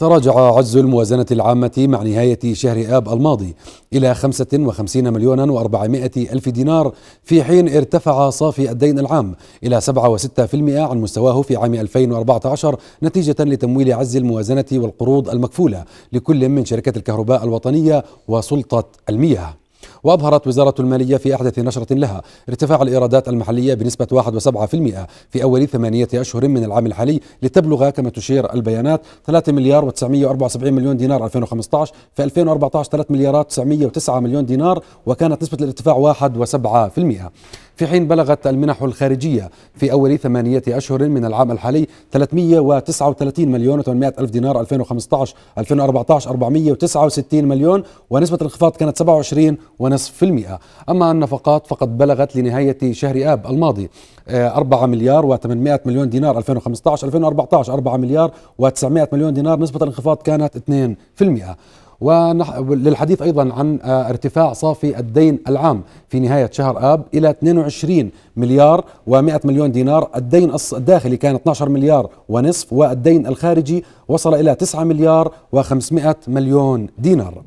تراجع عجز الموازنة العامة مع نهاية شهر آب الماضي إلى 55,400,000 دينار، في حين ارتفع صافي الدين العام إلى 7.6% عن مستواه في عام 2014 نتيجة لتمويل عجز الموازنة والقروض المكفولة لكل من شركة الكهرباء الوطنية وسلطة المياه. وأظهرت وزارة المالية في أحدث نشرة لها ارتفاع الإيرادات المحلية بنسبة 1.7% في أول 8 أشهر من العام الحالي، لتبلغ كما تشير البيانات 3,974,000,000 دينار 2015، في 2014 3,909,000,000 دينار، وكانت نسبة الارتفاع 1.7%. في حين بلغت المنح الخارجية في أول 8 أشهر من العام الحالي 339,800,000 دينار 2015، 2014 469 مليون، ونسبة الانخفاض كانت 27.5%. أما النفقات فقد بلغت لنهاية شهر آب الماضي 4,800,000,000 دينار 2015، 2014 4,900,000,000 دينار، نسبة الانخفاض كانت 2%. وللحديث أيضا عن ارتفاع صافي الدين العام في نهاية شهر آب إلى 22,100,000,000 دينار، الدين الداخلي كان 12,5 مليار، والدين الخارجي وصل إلى 9,500,000,000 دينار.